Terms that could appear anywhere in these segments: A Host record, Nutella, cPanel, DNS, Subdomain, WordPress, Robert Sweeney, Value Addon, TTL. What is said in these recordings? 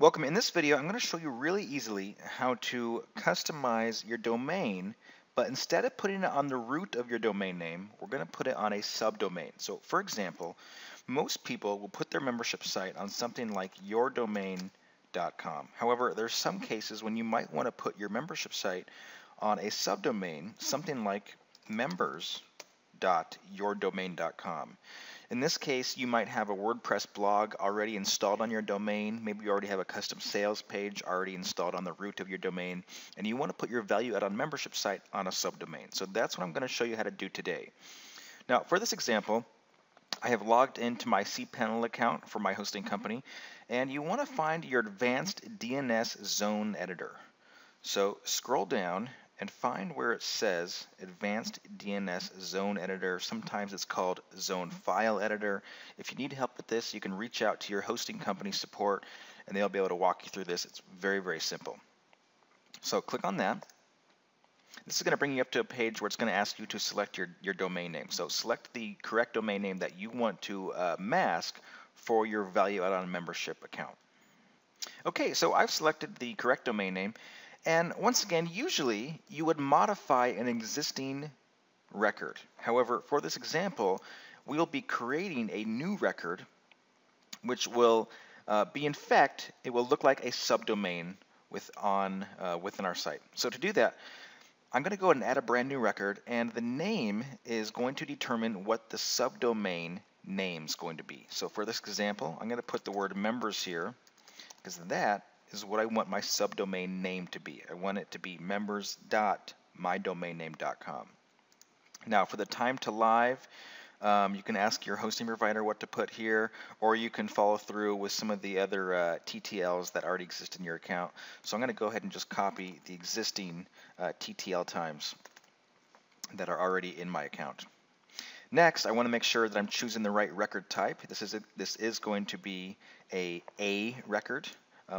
Welcome. In this video, I'm going to show you really easily how to customize your domain, but instead of putting it on the root of your domain name, we're going to put it on a subdomain. So for example, most people will put their membership site on something like yourdomain.com. However, there's some cases when you might want to put your membership site on a subdomain, something like members.yourdomain.com. In this case, you might have a WordPress blog already installed on your domain. Maybe you already have a custom sales page already installed on the root of your domain, and you want to put your Value Addon membership site on a subdomain. So that's what I'm going to show you how to do today. Now, for this example, I have logged into my cPanel account for my hosting company, and you want to find your advanced DNS zone editor. So scroll down and find where it says Advanced DNS Zone Editor. Sometimes it's called Zone File Editor. If you need help with this, you can reach out to your hosting company support and they'll be able to walk you through this. It's very, very simple. So click on that. This is going to bring you up to a page where it's going to ask you to select your domain name. So select the correct domain name that you want to mask for your Value Addon membership account. Okay, so I've selected the correct domain name. And once again, usually you would modify an existing record. However, for this example, we'll be creating a new record, which will be, in fact, it will look like a subdomain within our site. So to do that, I'm going to go ahead and add a brand new record, and the name is going to determine what the subdomain name is going to be. So for this example, I'm going to put the word members here, because that is what I want my subdomain name to be. I want it to be members.mydomainname.com. Now for the time to live, you can ask your hosting provider what to put here, or you can follow through with some of the other TTLs that already exist in your account. So I'm going to go ahead and just copy the existing TTL times that are already in my account. Next, I want to make sure that I'm choosing the right record type. This is going to be a record.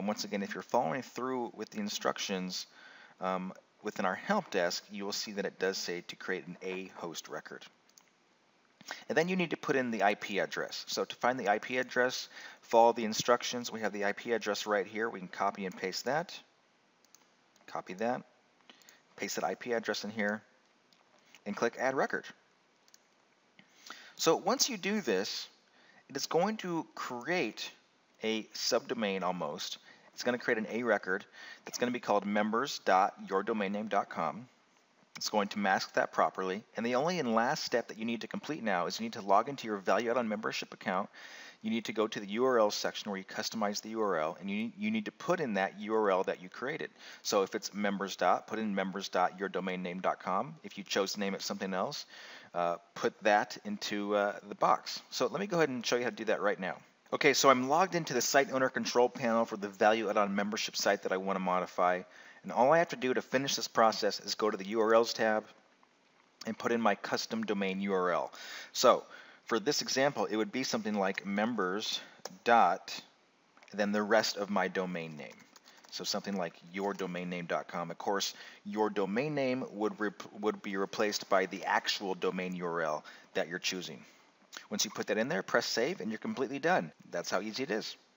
Once again, if you're following through with the instructions within our help desk, you will see that it does say to create an A host record. And then you need to put in the IP address. So to find the IP address, follow the instructions. We have the IP address right here. We can copy and paste that. Copy that. Paste that IP address in here. And click Add Record. So once you do this, it is going to create a subdomain almost. It's going to create an A record that's going to be called members.yourdomainname.com. It's going to mask that properly. And the only and last step that you need to complete now is you need to log into your Value Addon membership account. You need to go to the URL section where you customize the URL, and you need to put in that URL that you created. So if it's members. Put in members.yourdomainname.com. If you chose to name it something else, put that into the box. So let me go ahead and show you how to do that right now. Okay, so I'm logged into the site owner control panel for the Value Addon membership site that I want to modify. And all I have to do to finish this process is go to the URLs tab and put in my custom domain URL. So for this example, it would be something like members dot, then the rest of my domain name. So something like yourdomainname.com. Of course, your domain name would be replaced by the actual domain URL that you're choosing. Once you put that in there, press save, and you're completely done. That's how easy it is.